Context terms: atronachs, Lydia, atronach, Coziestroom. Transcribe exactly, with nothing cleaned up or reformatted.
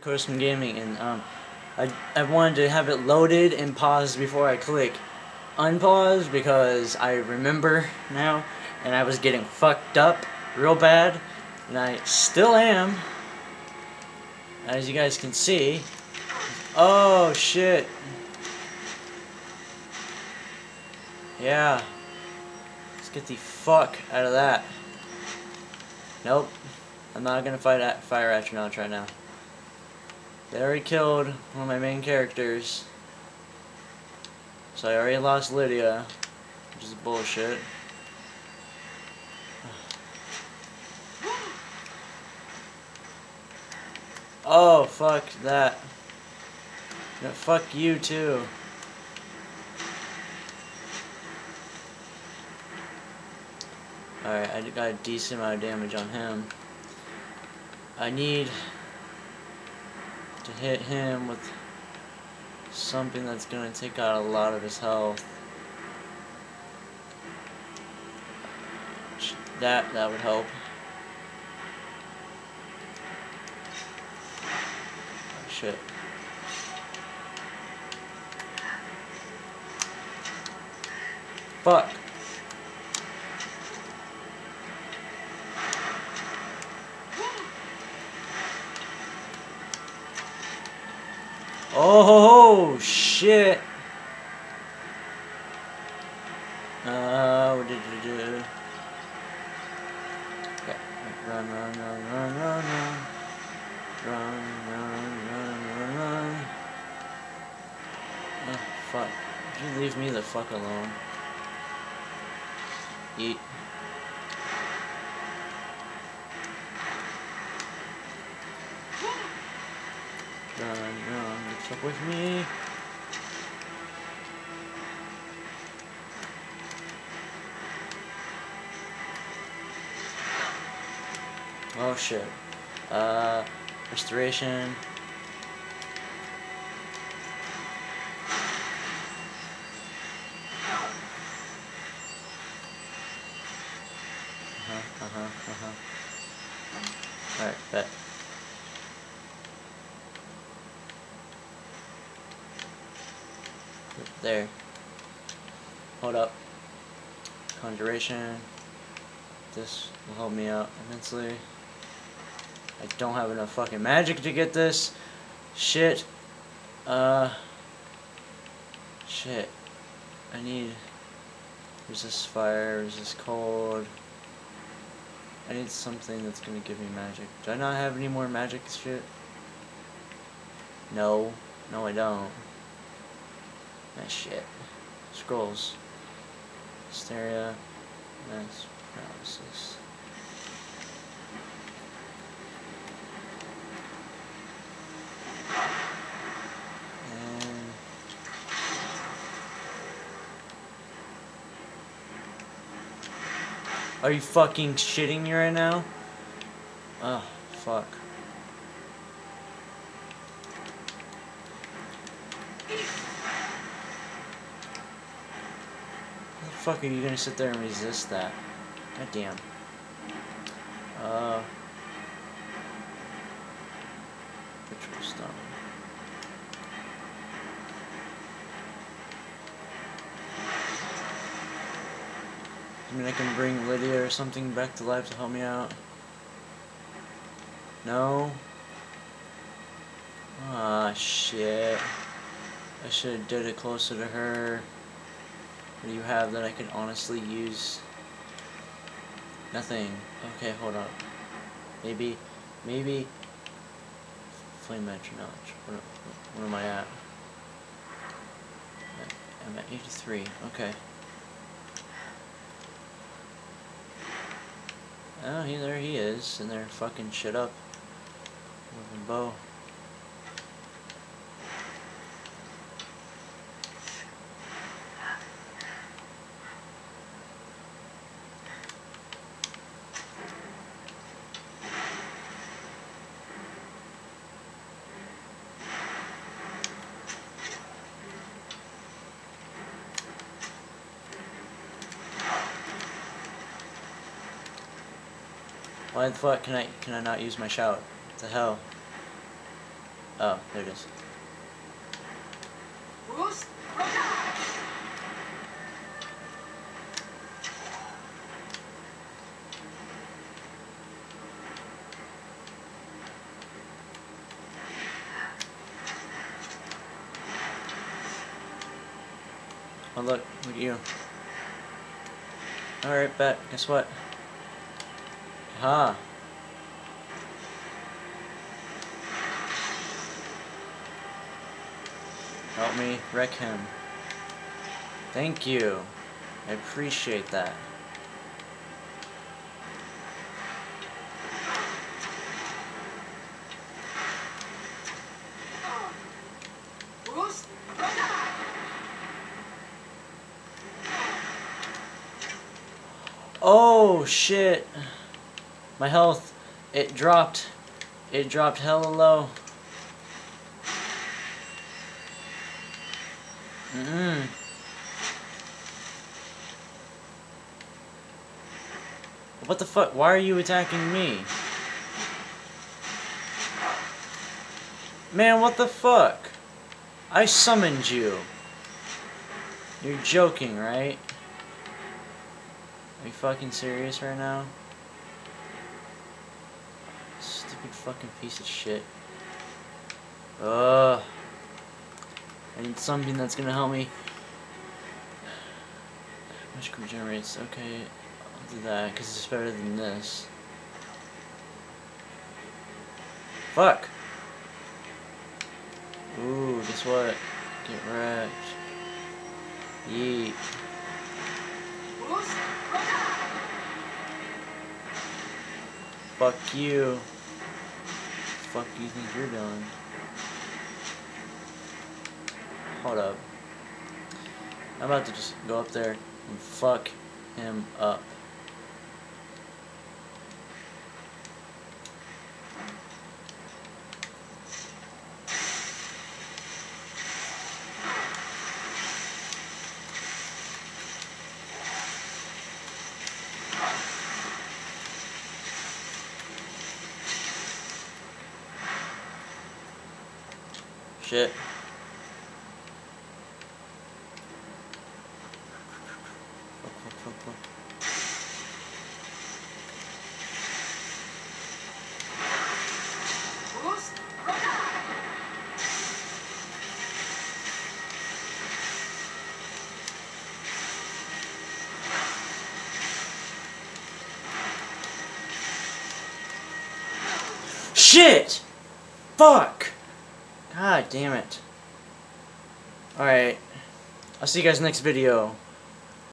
Coziestroom Gaming, and um, I, I wanted to have it loaded and paused before I click unpause because I remember now, and I was getting fucked up real bad, and I still am, as you guys can see. Oh shit. Yeah. Let's get the fuck out of that. Nope. I'm not gonna fight at fire atronachs right now. They already killed one of my main characters. So I already lost Lydia, which is bullshit. Oh, fuck that. No, fuck you too. Alright, I got a decent amount of damage on him. I need to hit him with something that's going to take out a lot of his health. That, that would help. Oh, shit. Fuck. Oh shit! Uh, what did you do? Okay, run, run, run, run, run, run, run, run, run, run, run. Oh fuck! You leave me the fuck alone. Eat. Run, run. Up with me. Oh shit. Uh, restoration. Uh-huh, uh-huh, uh-huh. Alright, bet. There. Hold up. Conjuration. This will help me out immensely. I don't have enough fucking magic to get this. Shit. Uh. Shit. I need resist fire, resist cold. I need something that's gonna give me magic. Do I not have any more magic shit? No. No, I don't. Ah, shit. Scrolls. Hysteria. That's paralysis. And are you fucking shitting me right now? Oh, fuck. Fuck, are you gonna sit there and resist that? God damn. Uh. Ritual stone. I mean, I can bring Lydia or something back to life to help me out. No? Ah, shit. I should've did it closer to her. What do you have that I can honestly use? Nothing. Okay, hold on. Maybe, maybe... Flame atronach. What, what am I at? I'm at eighty-three. Okay. Oh, he, there he is. And they're fucking shit up. With a bow. Why the fuck can I can I not use my shout? What the hell? Oh, there it is. Oh look, look at you. Alright, bet. Guess what? Aha! Help me wreck him. Thank you. I appreciate that. Oh shit! My health, it dropped. It dropped hella low. Mm-mm. What the fuck? Why are you attacking me? Man, what the fuck? I summoned you. You're joking, right? Are you fucking serious right now? Stupid fucking piece of shit. Ugh. I need something that's gonna help me. Magic regenerates. Okay, I'll do that because it's better than this. Fuck. Ooh, guess what? Get wrecked. Yeet. Fuck you. Fuck you think you're doing? Hold up. I'm about to just go up there and fuck him up. Shit. Shit! Fuck! God damn it. Alright. I'll see you guys next video.